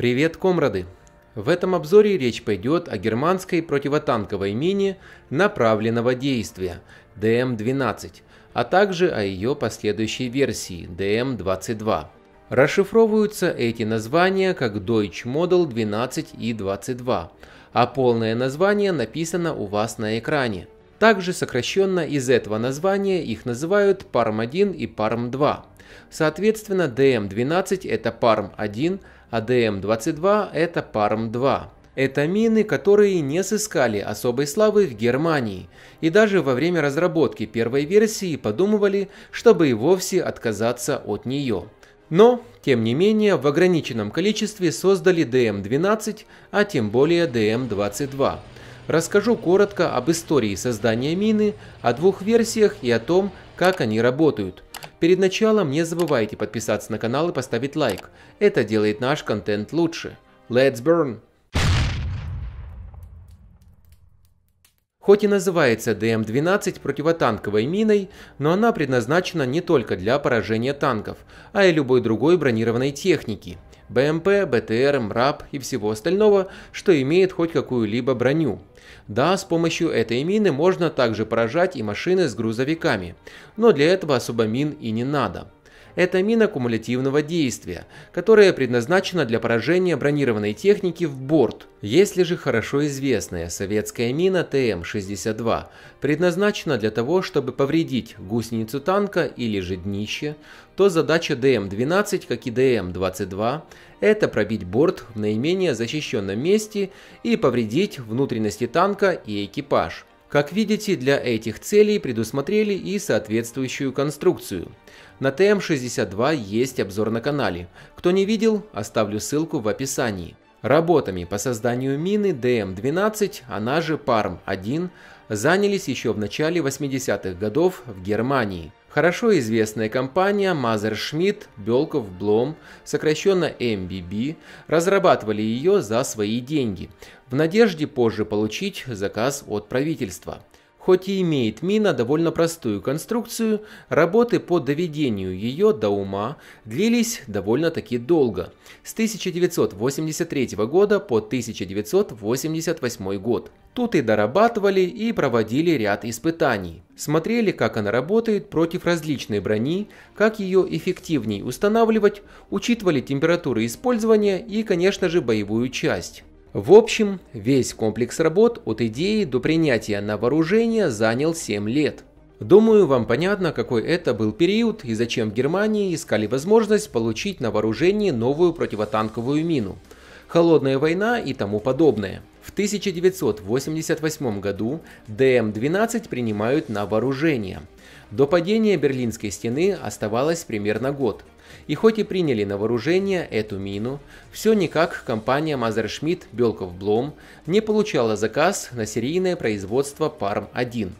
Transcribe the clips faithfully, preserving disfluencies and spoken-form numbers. Привет, комрады! В этом обзоре речь пойдет о германской противотанковой мине направленного действия ди эм двенадцать, а также о ее последующей версии ди эм двадцать два. Расшифровываются эти названия как Deutsch Model двенадцать и двадцать два, а полное название написано у вас на экране. Также сокращенно из этого названия их называют парм один и парм два. Соответственно, ди эм двенадцать это парм один, а ди эм двадцать два это парм два. Это мины, которые не сыскали особой славы в Германии, и даже во время разработки первой версии подумывали, чтобы и вовсе отказаться от нее. Но, тем не менее, в ограниченном количестве создали ди эм двенадцать, а тем более ди эм двадцать два. Расскажу коротко об истории создания мины, о двух версиях и о том, как они работают. Перед началом не забывайте подписаться на канал и поставить лайк. Это делает наш контент лучше. Let's burn! Хоть и называется ди эм двенадцать противотанковой миной, но она предназначена не только для поражения танков, а и любой другой бронированной техники. БМП, БТР, МРАП и всего остального, что имеет хоть какую-либо броню. Да, с помощью этой мины можно также поражать и машины с грузовиками, но для этого особо мин и не надо. Это мина кумулятивного действия, которая предназначена для поражения бронированной техники в борт. Если же хорошо известная советская мина тэ эм шестьдесят два предназначена для того, чтобы повредить гусеницу танка или же днище, то задача ди эм двенадцать, как и ди эм двадцать два, это пробить борт в наименее защищенном месте и повредить внутренности танка и экипаж. Как видите, для этих целей предусмотрели и соответствующую конструкцию. На тэ эм шестьдесят два есть обзор на канале. Кто не видел, оставлю ссылку в описании. Работами по созданию мины ди эм двенадцать, она же парм один, занялись еще в начале восьмидесятых годов в Германии. Хорошо известная компания Мессершмитт-Бёльков-Блом, сокращенно эм би би, разрабатывали ее за свои деньги, в надежде позже получить заказ от правительства. Хоть и имеет мина довольно простую конструкцию, работы по доведению ее до ума длились довольно-таки долго, с тысяча девятьсот восемьдесят третьего года по тысяча девятьсот восемьдесят восьмой год. Тут и дорабатывали, и проводили ряд испытаний. Смотрели, как она работает против различной брони, как ее эффективней устанавливать, учитывали температуры использования и, конечно же, боевую часть. В общем, весь комплекс работ от идеи до принятия на вооружение занял семь лет. Думаю, вам понятно, какой это был период и зачем в Германии искали возможность получить на вооружение новую противотанковую мину. Холодная война и тому подобное. В тысяча девятьсот восемьдесят восьмом году ди эм двенадцать принимают на вооружение. До падения Берлинской стены оставалось примерно год. И хоть и приняли на вооружение эту мину, все никак компания Мессершмитт-Бёльков-Блом не получала заказ на серийное производство парм один.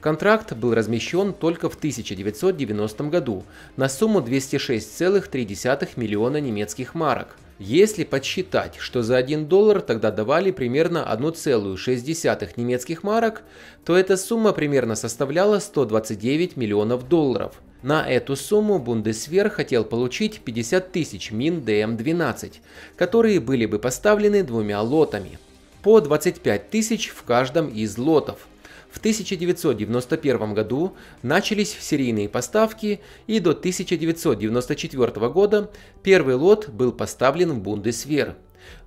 Контракт был размещен только в тысяча девятьсот девяностом году на сумму двести шесть целых три десятых миллиона немецких марок. Если подсчитать, что за один доллар тогда давали примерно одну целую шесть десятых немецких марок, то эта сумма примерно составляла сто двадцать девять миллионов долларов. На эту сумму Бундесвер хотел получить пятьдесят тысяч мин ди эм двенадцать, которые были бы поставлены двумя лотами. По двадцать пять тысяч в каждом из лотов. В тысяча девятьсот девяносто первом году начались серийные поставки, и до тысяча девятьсот девяносто четвёртого года первый лот был поставлен в Бундесвер.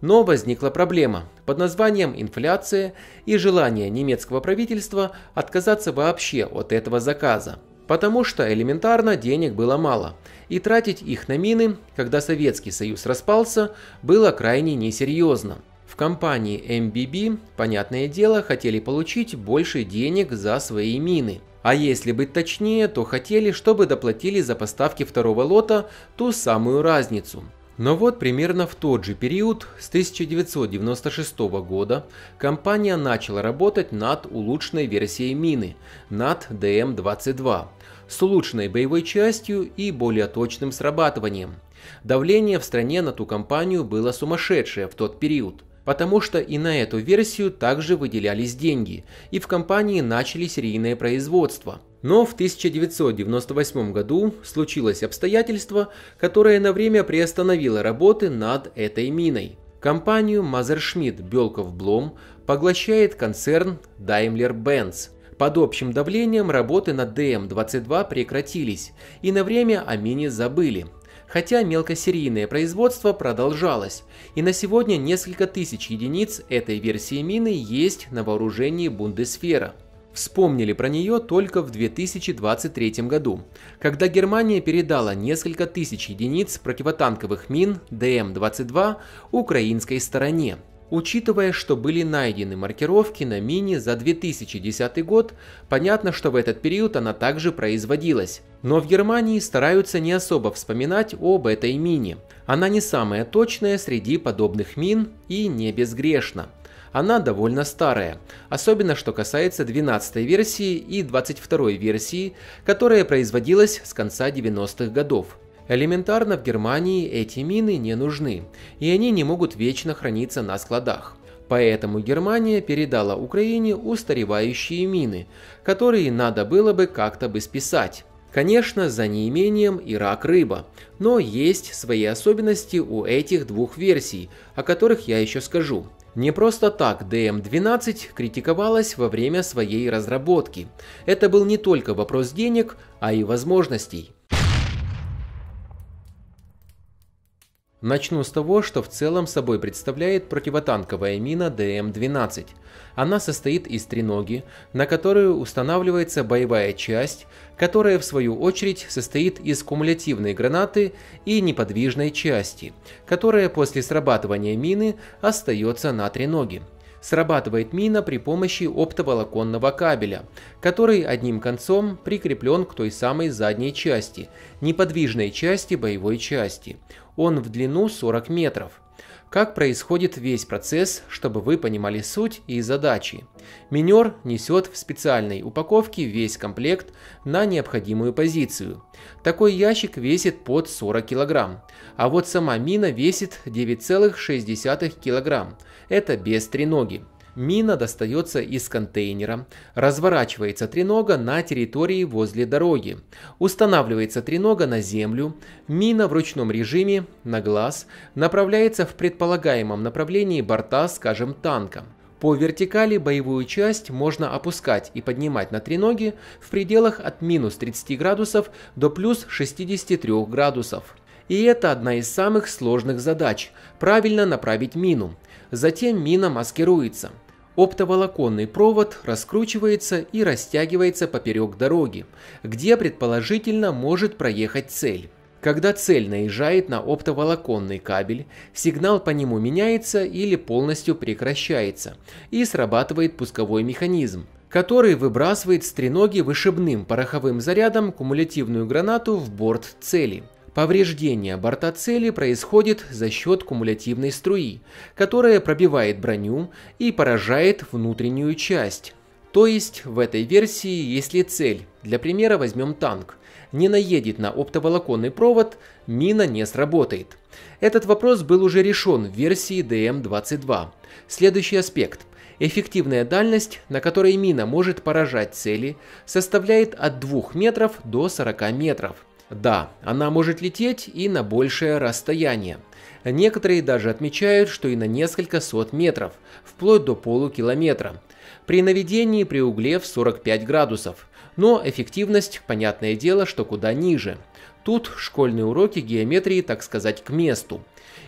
Но возникла проблема под названием инфляция и желание немецкого правительства отказаться вообще от этого заказа. Потому что элементарно денег было мало, и тратить их на мины, когда Советский Союз распался, было крайне несерьезно. В компании эм би би, понятное дело, хотели получить больше денег за свои мины. А если быть точнее, то хотели, чтобы доплатили за поставки второго лота ту самую разницу. Но вот примерно в тот же период, с тысяча девятьсот девяносто шестого года, компания начала работать над улучшенной версией мины, над ди эм двадцать два, с улучшенной боевой частью и более точным срабатыванием. Давление в стране на ту компанию было сумасшедшее в тот период. потому что и на эту версию также выделялись деньги, и в компании начали серийное производство. Но в тысяча девятьсот девяносто восьмом году случилось обстоятельство, которое на время приостановило работы над этой миной. Компанию Мессершмитт-Бёльков-Блом поглощает концерн Daimler-Benz. Под общим давлением работы над ди эм двадцать два прекратились, и на время о мине забыли. Хотя мелкосерийное производство продолжалось, и на сегодня несколько тысяч единиц этой версии мины есть на вооружении Бундесвера. Вспомнили про нее только в две тысячи двадцать третьем году, когда Германия передала несколько тысяч единиц противотанковых мин ди эм двадцать два украинской стороне. Учитывая, что были найдены маркировки на мине за две тысячи десятый год, понятно, что в этот период она также производилась. Но в Германии стараются не особо вспоминать об этой мине. Она не самая точная среди подобных мин и не безгрешна. Она довольно старая, особенно что касается двенадцатой версии и двадцать второй версии, которая производилась с конца девяностых годов. Элементарно в Германии эти мины не нужны, и они не могут вечно храниться на складах. Поэтому Германия передала Украине устаревающие мины, которые надо было бы как-то бы списать. Конечно, за неимением и рак-рыба, но есть свои особенности у этих двух версий, о которых я еще скажу. Не просто так ди эм двенадцать критиковалась во время своей разработки. Это был не только вопрос денег, а и возможностей. Начну с того, что в целом собой представляет противотанковая мина ди эм двенадцать. Она состоит из треноги, на которую устанавливается боевая часть, которая в свою очередь состоит из кумулятивной гранаты и неподвижной части, которая после срабатывания мины остается на треноге. Срабатывает мина при помощи оптоволоконного кабеля, который одним концом прикреплен к той самой задней части, неподвижной части боевой части. Он в длину сорок метров. Как происходит весь процесс, чтобы вы понимали суть и задачи? Минер несет в специальной упаковке весь комплект на необходимую позицию. Такой ящик весит под сорок килограмм, а вот сама мина весит девять целых шесть десятых килограмм. Это без треноги. Мина достается из контейнера, разворачивается тренога на территории возле дороги, устанавливается тренога на землю, мина в ручном режиме, на глаз, направляется в предполагаемом направлении борта, скажем, танка. По вертикали боевую часть можно опускать и поднимать на треноге в пределах от минус тридцати градусов до плюс шестидесяти трёх градусов. И это одна из самых сложных задач – правильно направить мину. Затем мина маскируется. Оптоволоконный провод раскручивается и растягивается поперек дороги, где предположительно может проехать цель. Когда цель наезжает на оптоволоконный кабель, сигнал по нему меняется или полностью прекращается, и срабатывает пусковой механизм, который выбрасывает с треноги вышибным пороховым зарядом кумулятивную гранату в борт цели. Повреждение борта цели происходит за счет кумулятивной струи, которая пробивает броню и поражает внутреннюю часть. То есть в этой версии, если цель, для примера возьмем танк, не наедет на оптоволоконный провод, мина не сработает. Этот вопрос был уже решен в версии ди эм двадцать два. Следующий аспект. Эффективная дальность, на которой мина может поражать цели, составляет от двух метров до сорока метров. Да, она может лететь и на большее расстояние. Некоторые даже отмечают, что и на несколько сот метров, вплоть до полукилометра, при наведении при угле в сорок пять градусов. Но эффективность, понятное дело, что куда ниже. Тут школьные уроки геометрии, так сказать, к месту.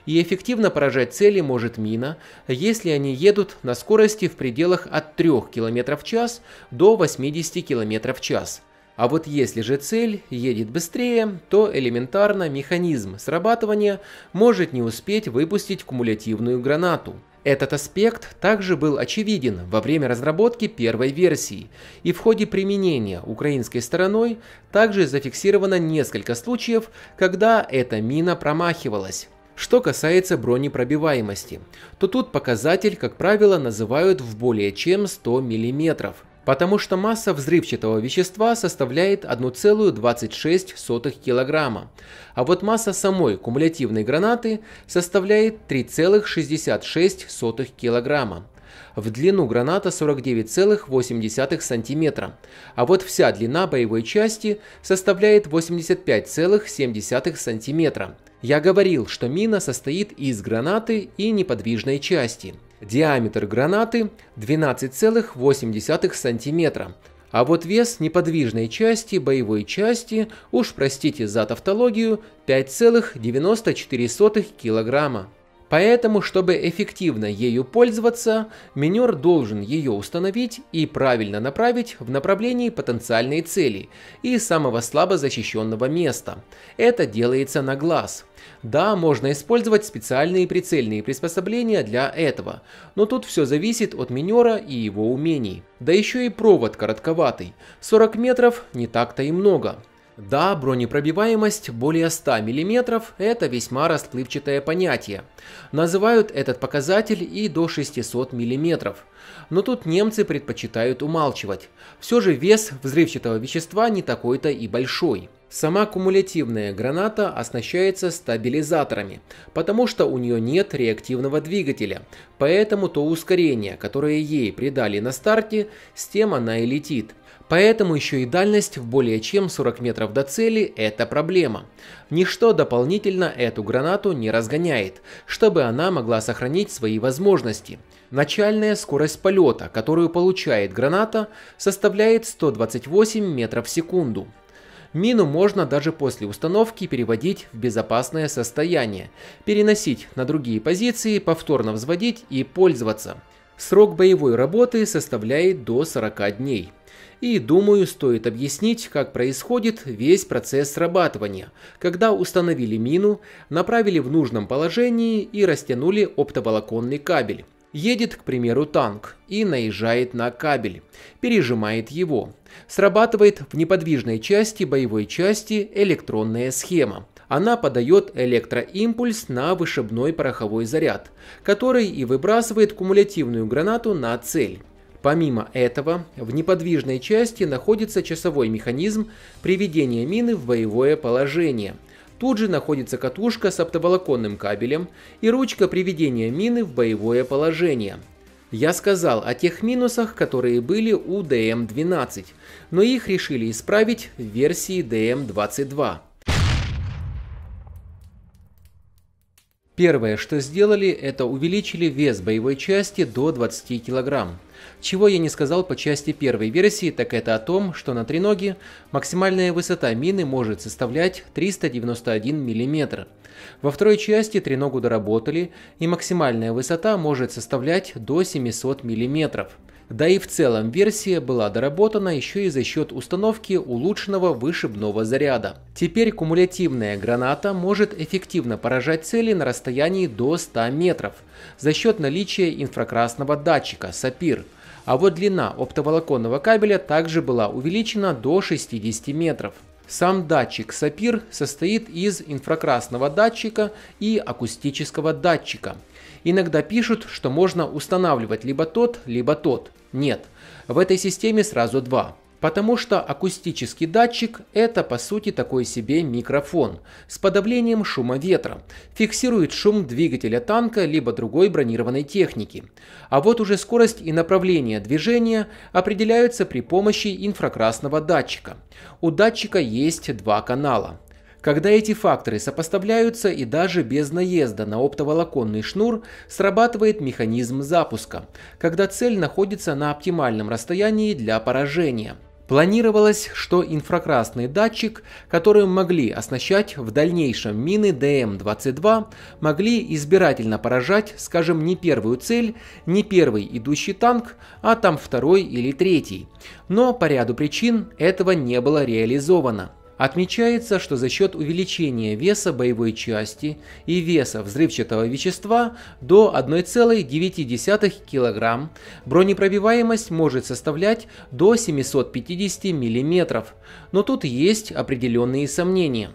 И эффективно поражать цели может мина, если они едут на скорости в пределах от трёх километров в час до восьмидесяти километров в час. А вот если же цель едет быстрее, то элементарно механизм срабатывания может не успеть выпустить кумулятивную гранату. Этот аспект также был очевиден во время разработки первой версии, и в ходе применения украинской стороной также зафиксировано несколько случаев, когда эта мина промахивалась. Что касается бронепробиваемости, то тут показатель, как правило, называют в более чем сто миллиметров. потому что масса взрывчатого вещества составляет одна целая двадцать шесть сотых килограмма, а вот масса самой кумулятивной гранаты составляет три целых шестьдесят шесть сотых килограмма. В длину граната сорок девять целых восемь сантиметра, а вот вся длина боевой части составляет восемьдесят пять целых семь сантиметра. Я говорил, что мина состоит из гранаты и неподвижной части. Диаметр гранаты двенадцать целых восемь сантиметра, а вот вес неподвижной части боевой части, уж простите за тавтологию, пять целых девяносто четыре сотых килограмма. Поэтому, чтобы эффективно ею пользоваться, минер должен ее установить и правильно направить в направлении потенциальной цели и самого слабо защищенного места. Это делается на глаз. Да, можно использовать специальные прицельные приспособления для этого, но тут все зависит от минера и его умений. Да еще и провод коротковатый, сорок метров не так-то и много. Да, бронепробиваемость более ста миллиметров – это весьма расплывчатое понятие. Называют этот показатель и до шестисот миллиметров. Но тут немцы предпочитают умалчивать. Все же вес взрывчатого вещества не такой-то и большой. Сама кумулятивная граната оснащается стабилизаторами, потому что у нее нет реактивного двигателя, поэтому то ускорение, которое ей придали на старте, с тем она и летит. Поэтому еще и дальность в более чем сорок метров до цели – это проблема. Ничто дополнительно эту гранату не разгоняет, чтобы она могла сохранить свои возможности. Начальная скорость полета, которую получает граната, составляет сто двадцать восемь метров в секунду. Мину можно даже после установки переводить в безопасное состояние, переносить на другие позиции, повторно взводить и пользоваться. Срок боевой работы составляет до сорока дней. И, думаю, стоит объяснить, как происходит весь процесс срабатывания, когда установили мину, направили в нужном положении и растянули оптоволоконный кабель. Едет, к примеру, танк и наезжает на кабель, пережимает его. Срабатывает в неподвижной части боевой части электронная схема. Она подает электроимпульс на вышибной пороховой заряд, который и выбрасывает кумулятивную гранату на цель. Помимо этого, в неподвижной части находится часовой механизм приведения мины в боевое положение. Тут же находится катушка с оптоволоконным кабелем и ручка приведения мины в боевое положение. Я сказал о тех минусах, которые были у ДМ двенадцать, но их решили исправить в версии ДМ двадцать два. Первое, что сделали, это увеличили вес боевой части до двадцати килограмм. Чего я не сказал по части первой версии, так это о том, что на треноге максимальная высота мины может составлять триста девяносто один миллиметр. Во второй части треногу доработали, и максимальная высота может составлять до семисот миллиметров. Да и в целом версия была доработана еще и за счет установки улучшенного вышибного заряда. Теперь кумулятивная граната может эффективно поражать цели на расстоянии до ста метров за счет наличия инфракрасного датчика сапир. А вот длина оптоволоконного кабеля также была увеличена до шестидесяти метров. Сам датчик сапир состоит из инфракрасного датчика и акустического датчика. Иногда пишут, что можно устанавливать либо тот, либо тот. Нет, в этой системе сразу два. Потому что акустический датчик – это по сути такой себе микрофон с подавлением шума ветра, фиксирует шум двигателя танка либо другой бронированной техники. А вот уже скорость и направление движения определяются при помощи инфракрасного датчика. У датчика есть два канала. Когда эти факторы сопоставляются и даже без наезда на оптоволоконный шнур, срабатывает механизм запуска, когда цель находится на оптимальном расстоянии для поражения. Планировалось, что инфракрасный датчик, которым могли оснащать в дальнейшем мины ДМ двадцать два, могли избирательно поражать, скажем, не первую цель, не первый идущий танк, а там второй или третий. Но по ряду причин этого не было реализовано. Отмечается, что за счет увеличения веса боевой части и веса взрывчатого вещества до одной целой девяти десятых килограмма бронепробиваемость может составлять до семисот пятидесяти миллиметров, но тут есть определенные сомнения.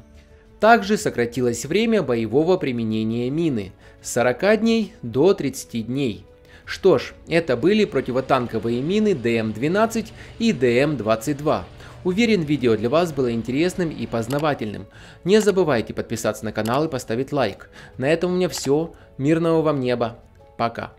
Также сократилось время боевого применения мины с сорока дней до тридцати дней. Что ж, это были противотанковые мины ДМ двенадцать и ДМ двадцать два. Уверен, видео для вас было интересным и познавательным. Не забывайте подписаться на канал и поставить лайк. На этом у меня все. Мирного вам неба. Пока.